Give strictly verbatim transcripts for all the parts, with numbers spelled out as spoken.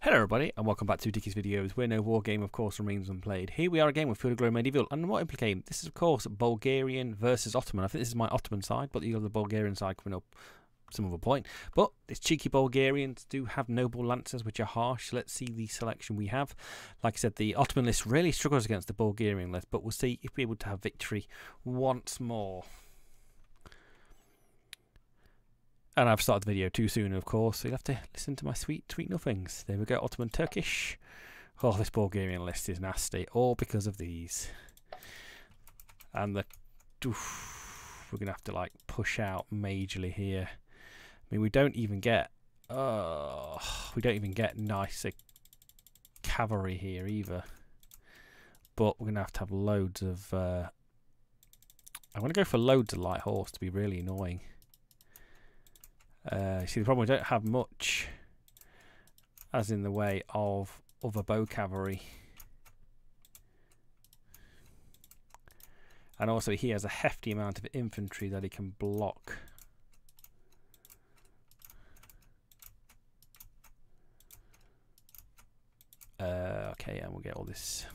Hello everybody and welcome back to Dickie's Videos, where no war game of course remains unplayed. Here we are again with Field of Glory Medieval, and what implication? This is of course Bulgarian versus Ottoman. I think this is my Ottoman side, but you have the Bulgarian side coming up some other point. But these cheeky Bulgarians do have noble lancers which are harsh. Let's see the selection we have. Like I said, the Ottoman list really struggles against the Bulgarian list, but we'll see if we're able to have victory once more. And I've started the video too soon, of course, so you'll have to listen to my sweet, sweet nothings. There we go, Ottoman Turkish. Oh, this Bulgarian list is nasty, all because of these. And the... Oof, we're going to have to, like, push out majorly here. I mean, we don't even get... Uh, we don't even get nicer cavalry here, either. But we're going to have to have loads of... Uh, I want to go for loads of light horse to be really annoying. Uh, see, the problem, we don't have much as in the way of other bow cavalry, and also he has a hefty amount of infantry that he can block. Uh, okay, and we'll get all this.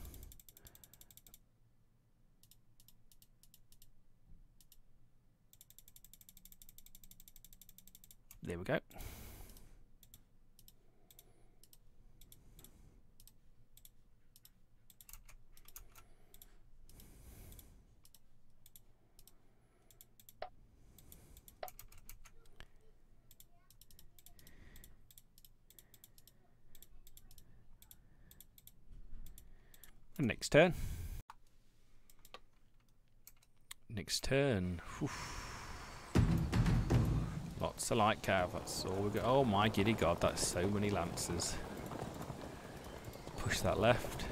There we go. And next turn. Next turn. Oof. Lots of light cav, that's all we got. Oh my giddy god, that's so many lancers. Push that left.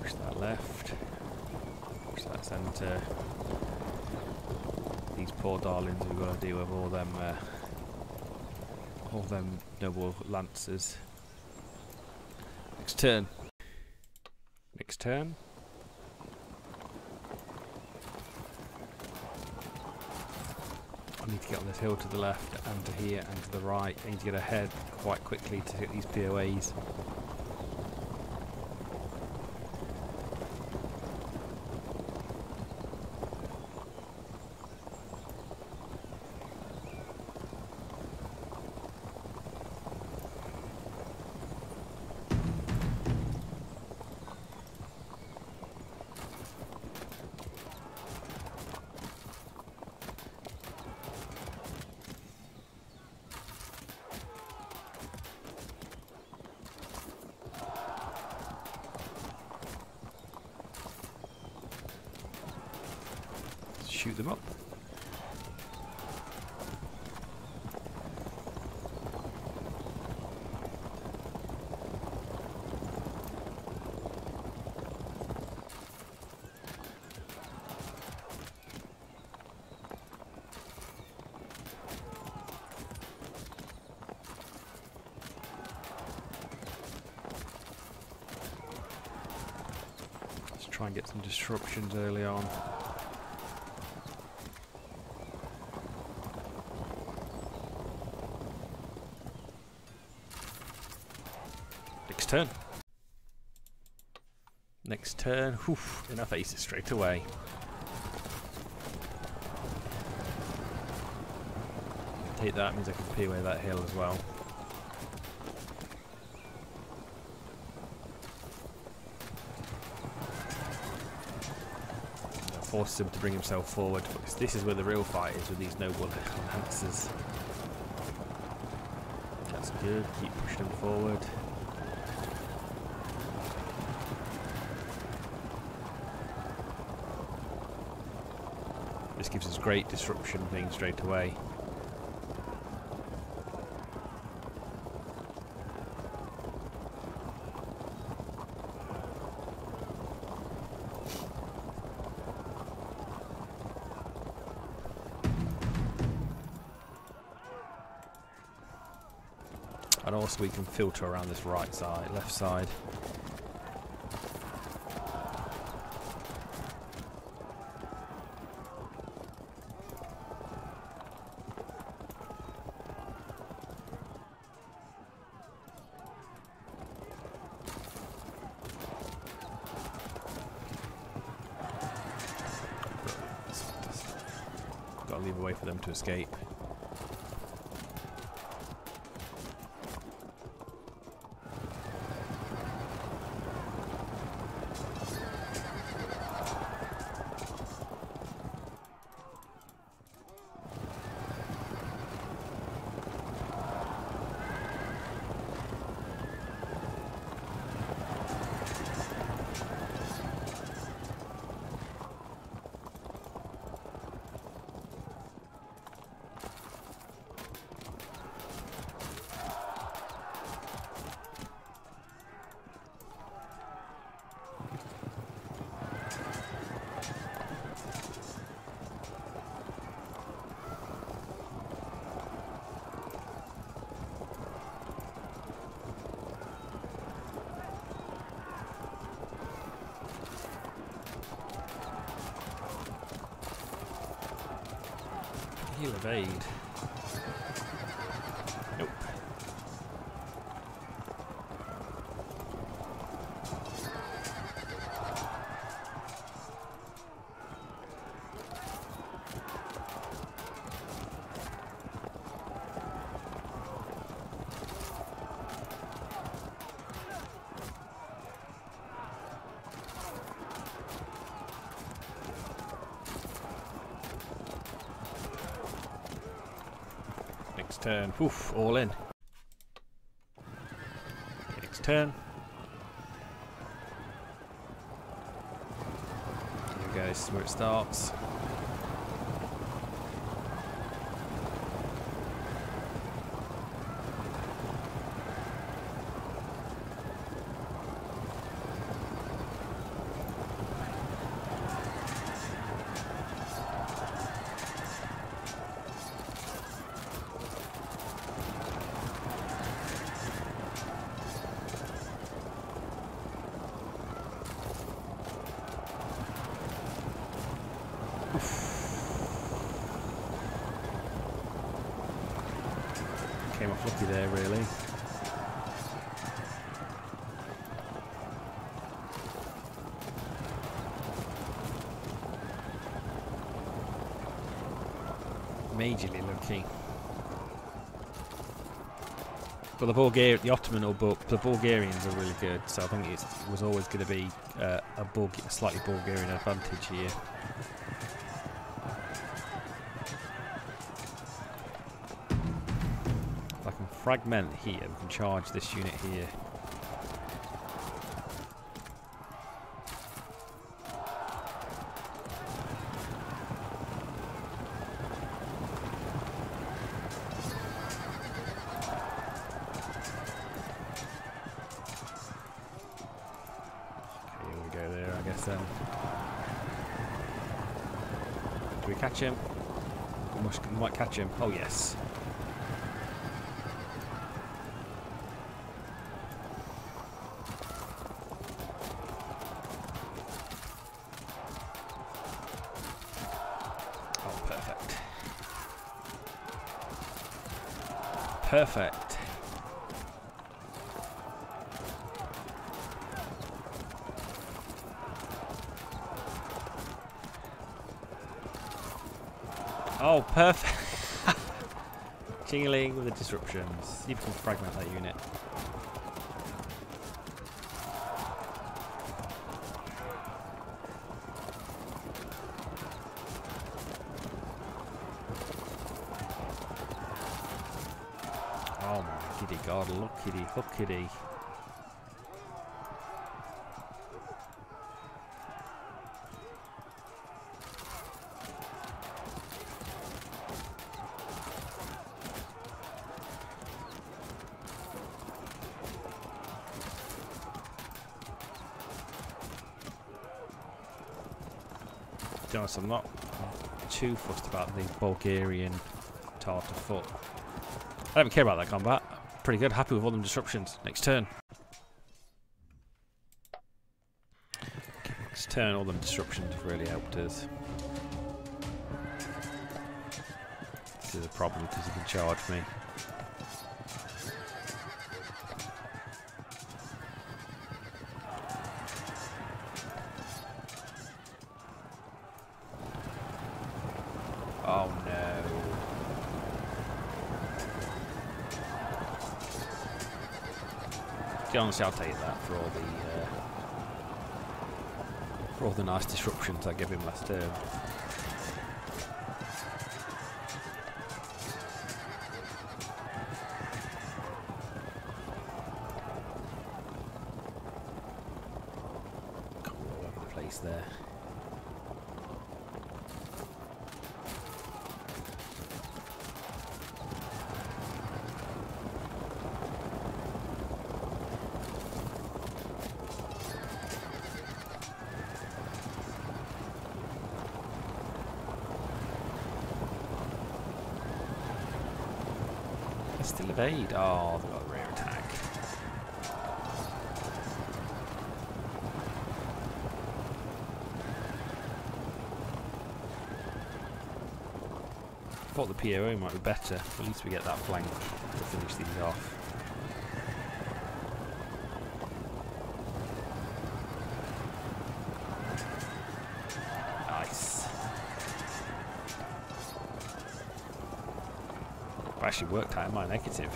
Push that left. Push that centre. These poor darlings, we've got to deal with all them, uh, all them noble lancers. Next turn. Next turn. I need to get on this hill to the left and to here and to the right. I need to get ahead quite quickly to hit these P O As. Shoot them up. Let's try and get some disruptions early on. Turn. Next turn, oof, in our faces straight away. Take that, means I can peel away that hill as well. That forces him to bring himself forward, because this is where the real fight is with these noble lancers. That's good, keep pushing him forward. This gives us great disruption thing straight away. And also we can filter around this right side, left side. the way for them to escape. He'll evade. Nope. Turn. Oof, all in. Next turn. There we go, this is where it starts. Came off lucky there, really. Majorly lucky. But the Bulgarian, the Ottoman or Bul the Bulgarians are really good, so I think it was always going to be uh, a, Bulg a slightly Bulgarian advantage here. Fragment here, we can charge this unit here. Okay, here we go there, I guess then. Do we catch him? We, must, we might catch him. Oh yes. Perfect. Oh, perfect. Jingling with the disruptions. You can fragment that unit. God, lookity, hookity. To be honest, I'm not too fussed about the Bulgarian Tartar foot. I don't even care about that combat. Pretty good, happy with all them disruptions. Next turn. Next turn, all them disruptions really helped us. This is a problem because you can charge me. Oh no. honestly, I'll take that for all the uh, for all the nice disruptions I gave him last turn. There. They still evade. Oh, they've got a rear attack. I thought the P O might be better, at least we get that flank to finish these off. Nice. I actually worked out my negative.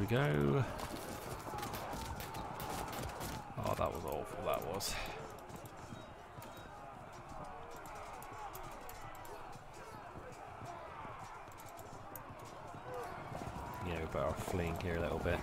We go. Oh, that was awful, that was. Yeah, we're better off fleeing here a little bit.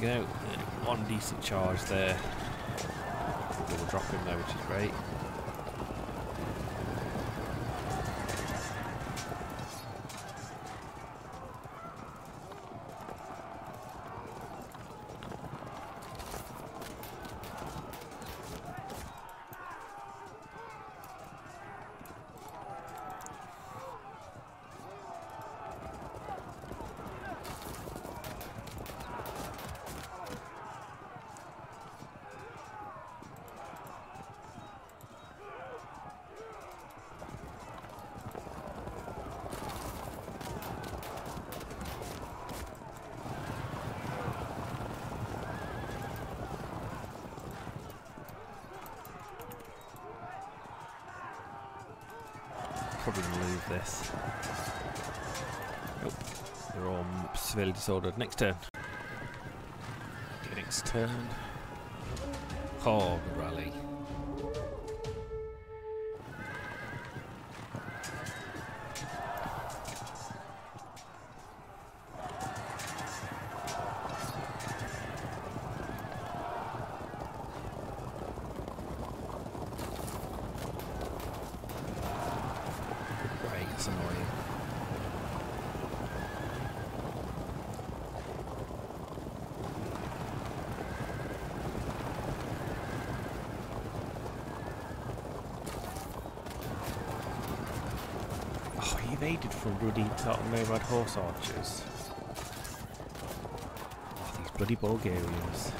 Go. One decent charge there. Double drop him there, which is great. Probably going to lose this. Nope. They're all severely disordered. Next turn. Okay, next turn. Oh, rally. Evaded from bloody Tartan nomad horse archers. Oh, these bloody Bulgarians.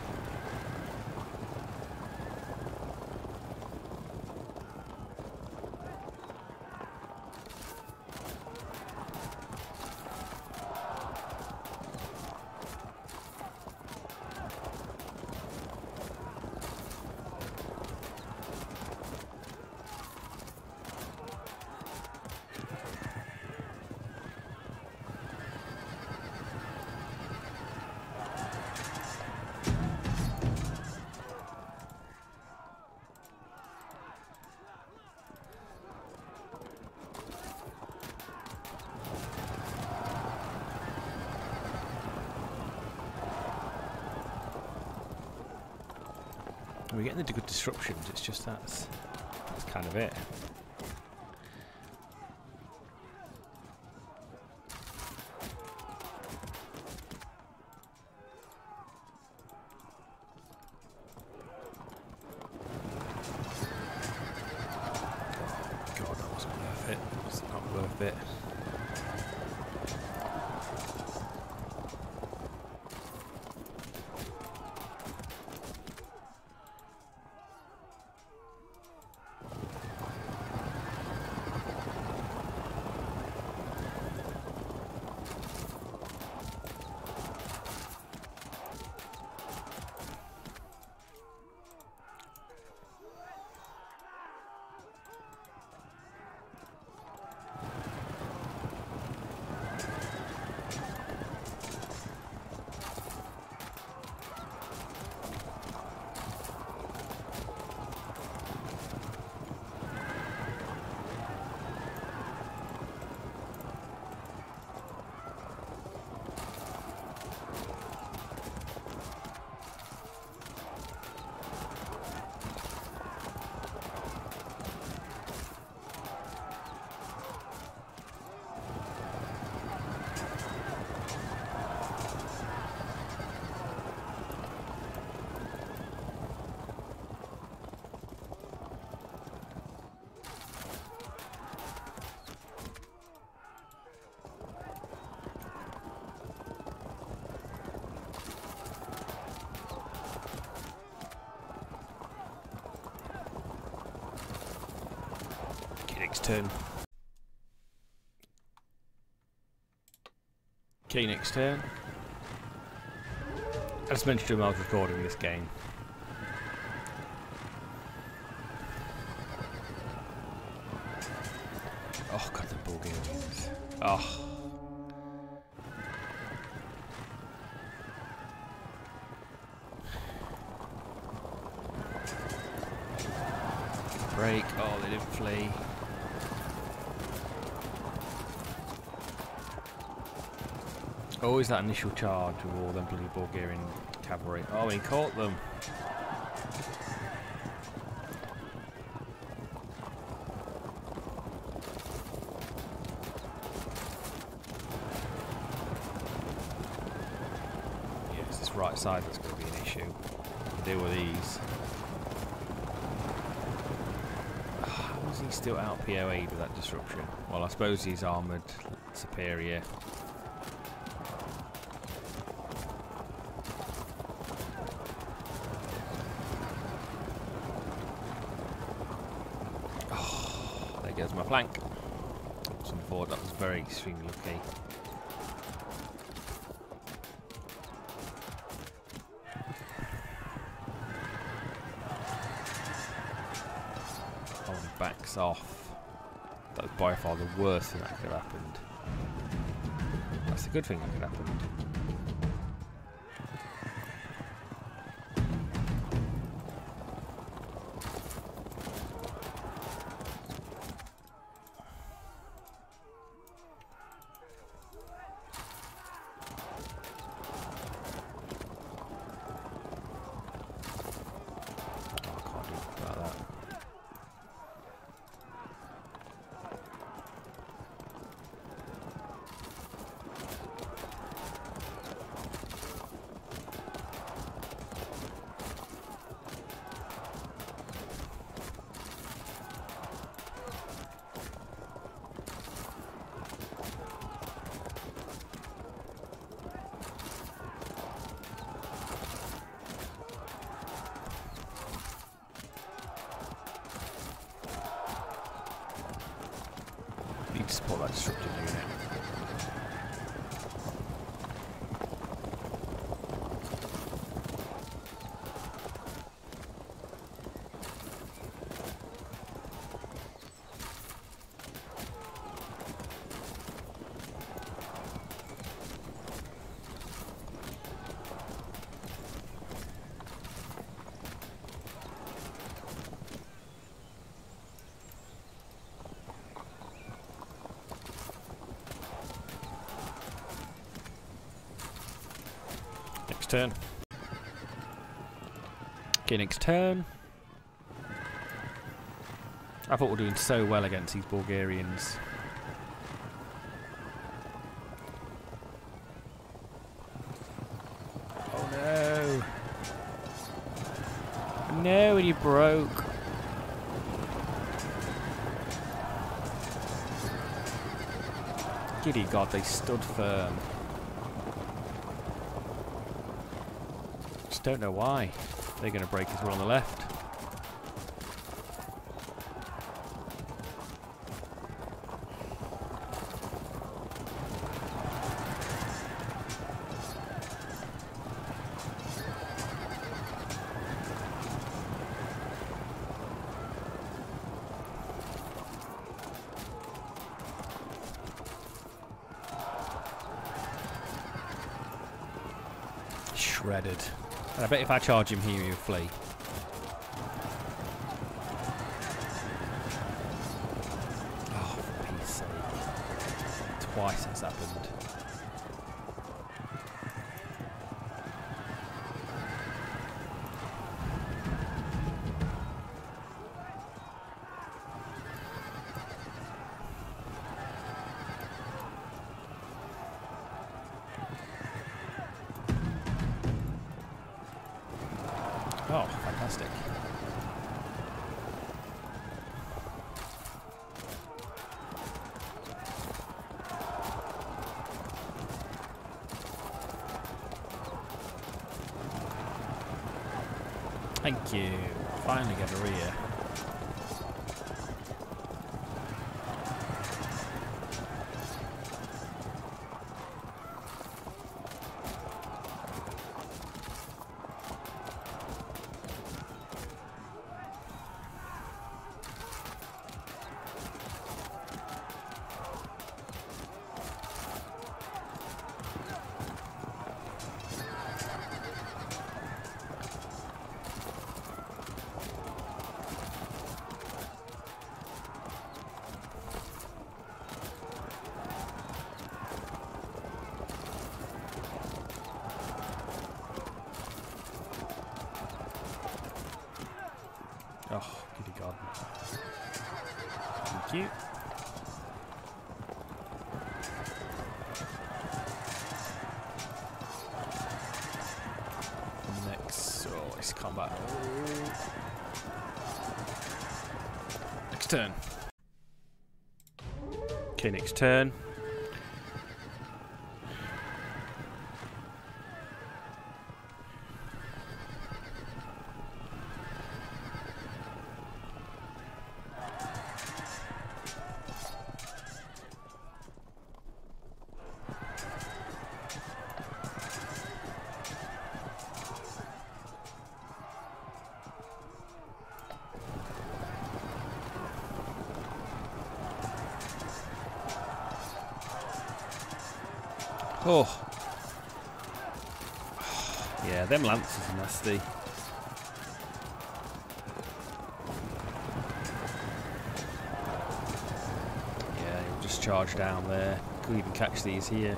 We're getting into good disruptions, it's just that's, that's kind of it. Turn. Okay, next turn. As mentioned to him, I was recording this game. Oh god, the Bulgarians. Oh. Break. Oh, they didn't flee. Always that initial charge with all them bloody Bulgarian cavalry. Oh, he caught them. Yeah, it's this right side that's going to be an issue. We'll deal with these. How is he still out P O A'd with that disruption? Well, I suppose he's armoured superior. There's my flank. Oops, and forward. That was very extremely lucky. Oh, he backs off. That was by far the worst thing that could have happened. That's a good thing that could have happened. Support that disruptive unit. Turn. Okay, next turn. I thought we were doing so well against these Bulgarians. Oh no! No, and you broke. Giddy God, they stood firm. Just don't know why. They're going to break as well on the left. Shredded. And I bet if I charge him here, he'll flee. Oh, for peace sake. Twice it's happened. Oh, fantastic. Thank you. Finally get a rear. Oh, goody God. Thank you. Next. Oh, it's combat. Next turn. Okay, next turn. Oh. Yeah, them lances are nasty. Yeah, you'll just charge down there. Couldn't even catch these here.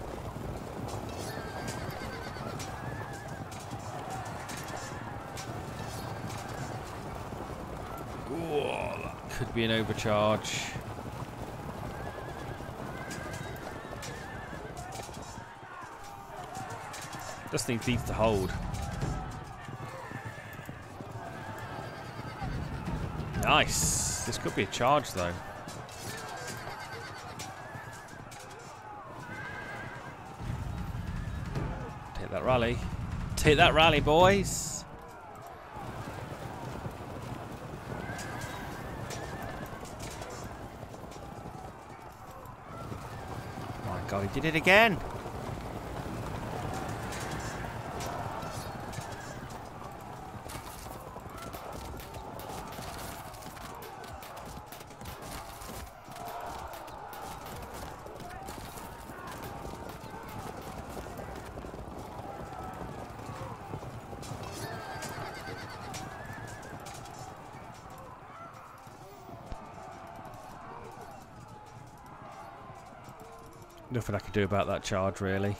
Oh, that could be an overcharge. This thing needs to hold. Nice. This could be a charge, though. Take that rally. Take that rally, boys. Oh my God, he did it again. Nothing I could do about that charge, really.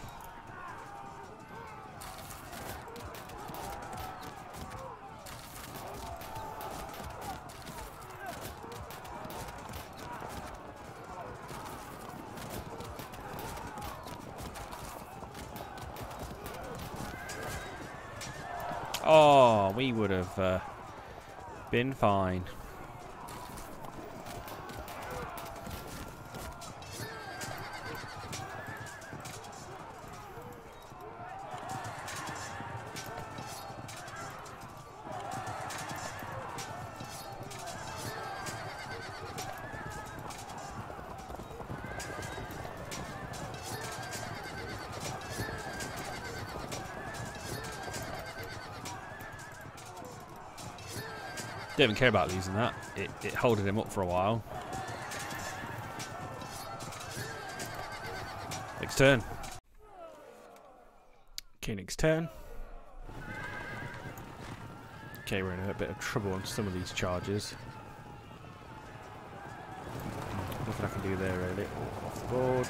Oh, we would have uh, been fine. I don't even care about losing that. It, it holded him up for a while. Next turn. Okay, next turn. Okay, we're in a bit of trouble on some of these charges. Nothing I can do there really. Off the board.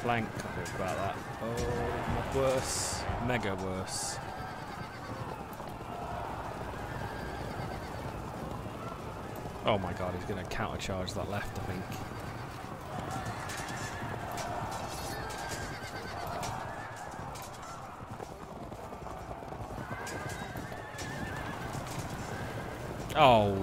Flank. I'll think about that. Oh, worse. Mega worse. Oh my god, he's going to countercharge that left, I think. Oh.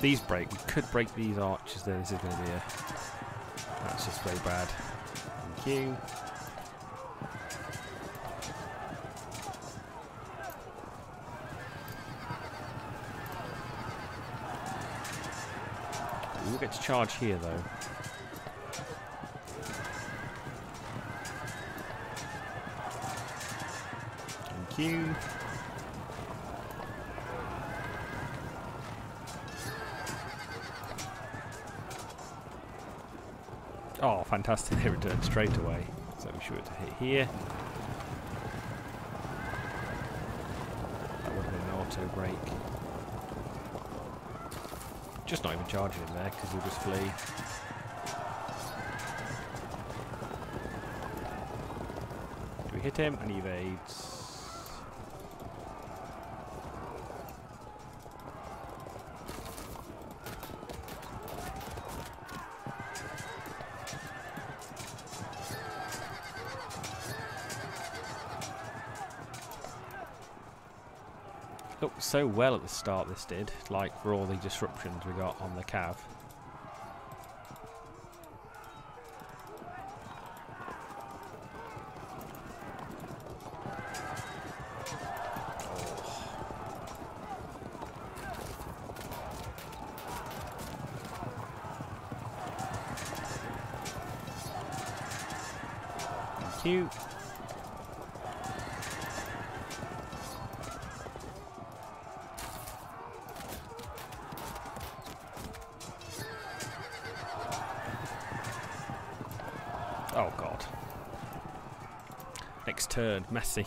These break. We could break these arches there. This is going to be a... That's just way bad. Thank you. We'll get to charge here, though. Thank you. Oh, fantastic, they returned straight away. So I'm sure to hit here. That would have been an auto break. Just not even charging in there because he'll just flee. Do we hit him? And he evades. Looked so well at the start, this did, like for all the disruptions we got on the cav. Oh. Thank you. Oh god. Next turn, messy.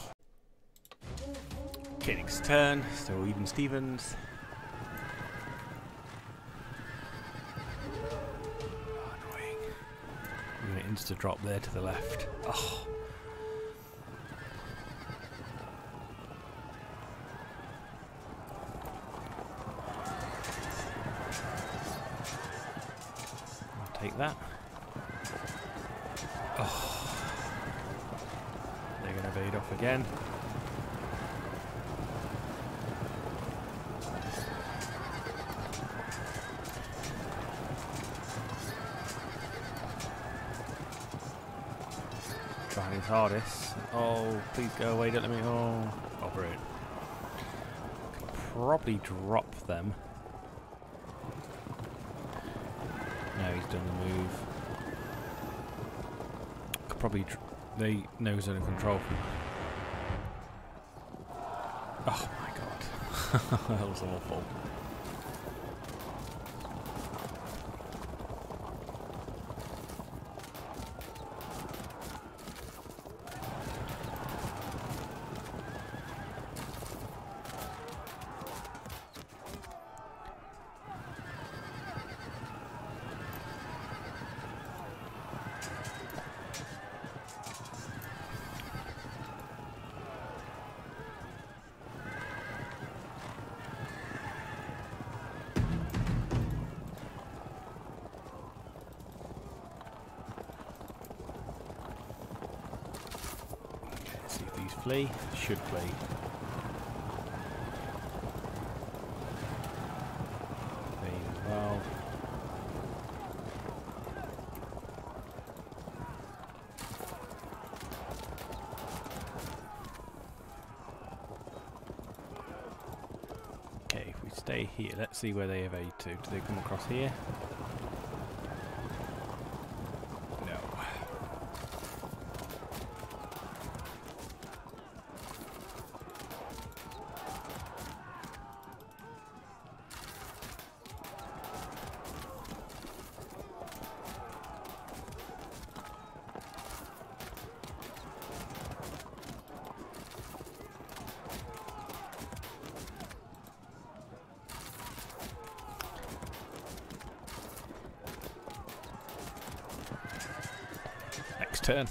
Okay, next turn, so even Stevens. Oh, annoying. I'm gonna insta drop there to the left. Oh. I'll take that. Oh. They're going to bait off again. Trying his hardest. Oh, please go away, don't let me... Oh, oh brilliant. Could probably drop them. No, he's done the move. Probably tr they know zone of control. Oh my god, that was awful. hopefully. Should be. These as well. Okay, if we stay here, let's see where they evade to. Do they come across here? Turn.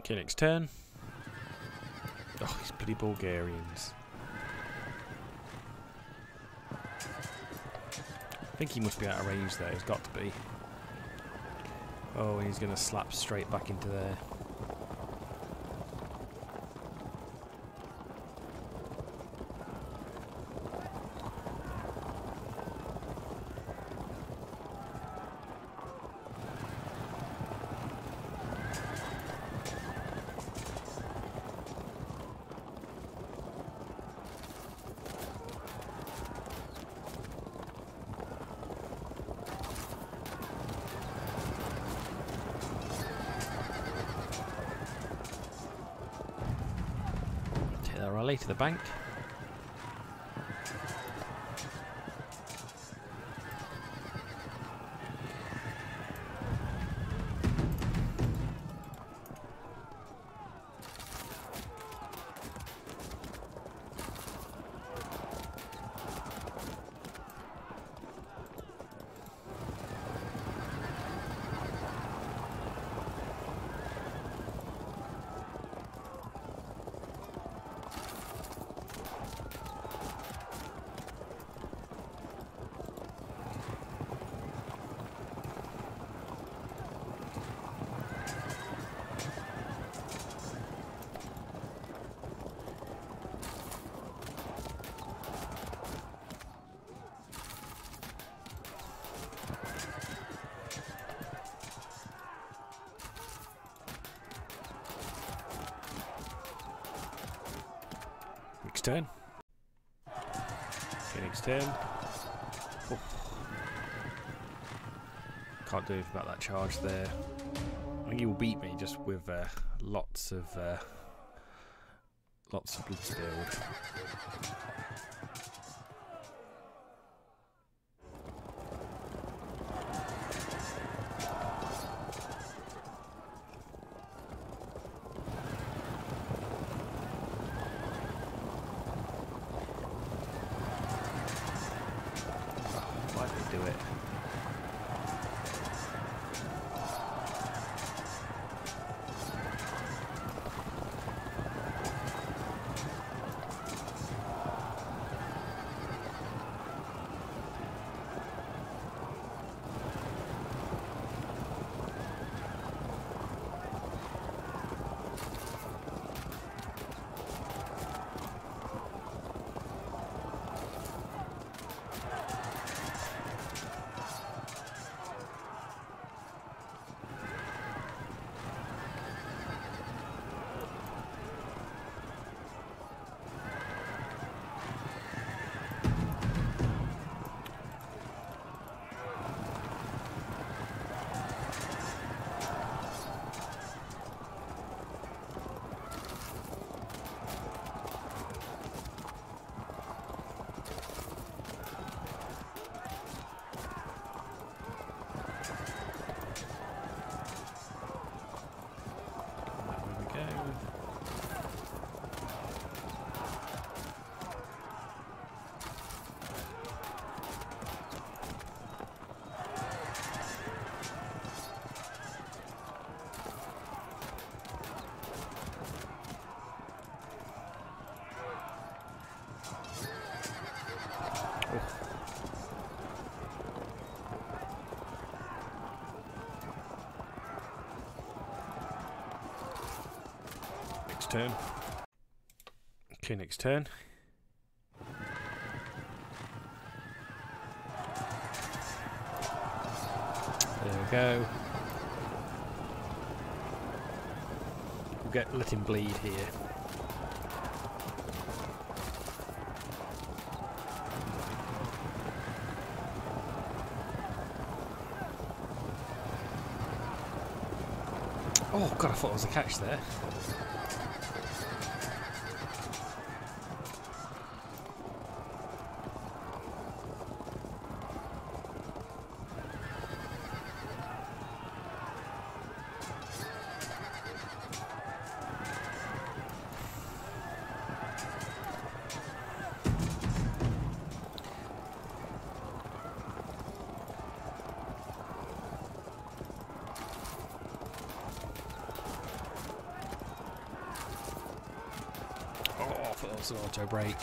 Okay, next turn. Oh, these bloody Bulgarians. I think he must be out of range there, he's got to be. Oh, and he's going to slap straight back into there. To the bank. Turn. Okay, next turn. Oh. Can't do anything about that charge there. I think he will beat me just with uh, lots of uh, lots of blood spilled. next turn. Okay, next turn. There we go. We'll get, let him bleed here. Oh god, I thought there was a catch there. An auto brake.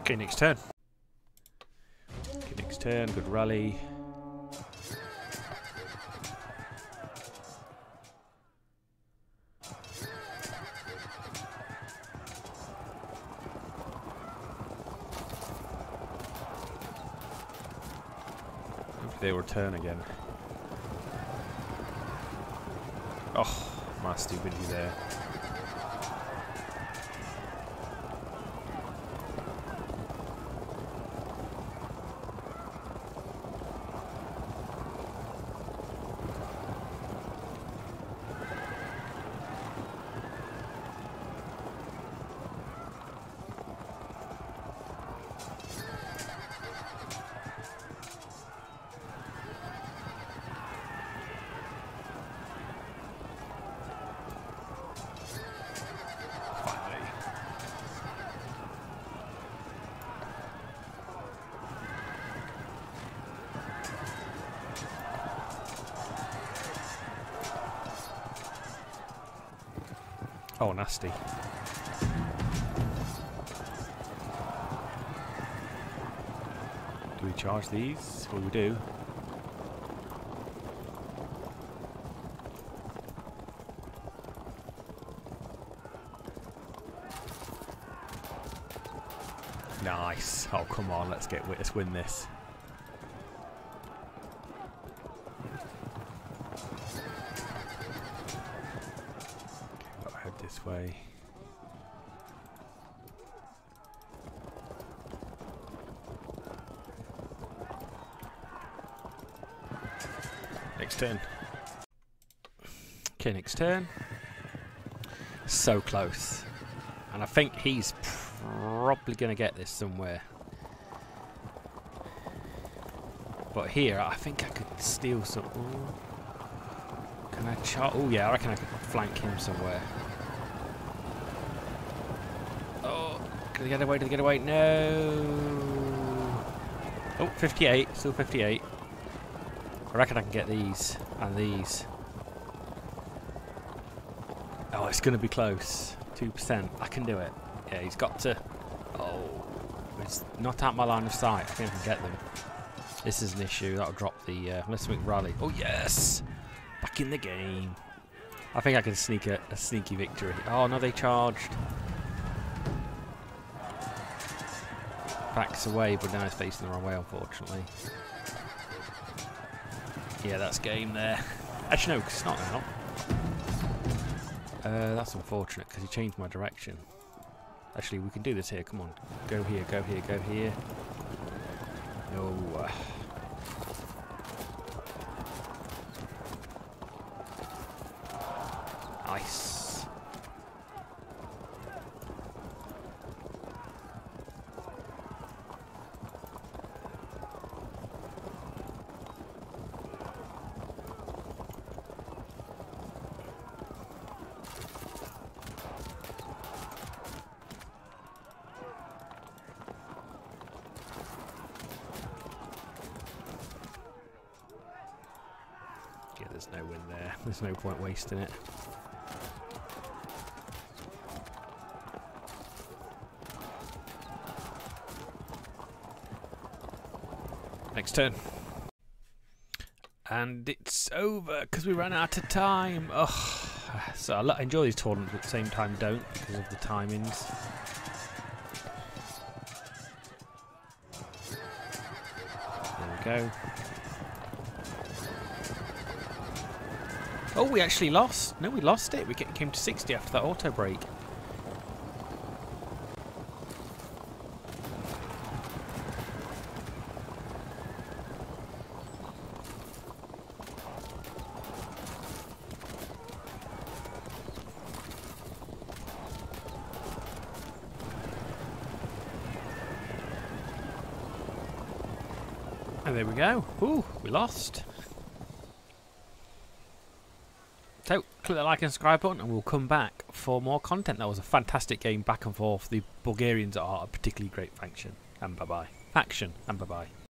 Okay, next turn. Okay, next turn, good rally. Hopefully they will turn again. Oh, my stupidity there. Oh, nasty. Do we charge these? Well, we do. Nice. Oh, come on. Let's get let's win this. Way. Next turn. Okay, next turn. So close. And I think he's probably going to get this somewhere. But here, I think I could steal some. Ooh. Can I char? Oh, yeah, I reckon I could flank him somewhere. Did they get away? Did they get away? No. Oh, fifty-eight. Still fifty-eight. I reckon I can get these and these. Oh, it's going to be close. two percent. I can do it. Yeah, he's got to. Oh, it's not out my line of sight. I think I can get them. This is an issue. That'll drop the. Uh, let's make rally. Oh yes, back in the game. I think I can sneak a, a sneaky victory. Oh no, they charged. Backs away, but now he's facing the wrong way, unfortunately. Yeah, that's game there. Actually, no, because it's not now. Uh, that's unfortunate, because he changed my direction. Actually, we can do this here. Come on. Go here, go here, go here. No. Nice. there's no win there. There's no point wasting it. Next turn. And it's over because we ran out of time. Ugh. So I enjoy these tournaments, but at the same time don't because of the timings. There we go. Oh, we actually lost. No, we lost it. We came to sixty after that auto break. And there we go. Ooh, we lost. So, click the like and subscribe button and we'll come back for more content. That was a fantastic game back and forth. The Bulgarians are a particularly great faction. And bye-bye. Faction and bye-bye.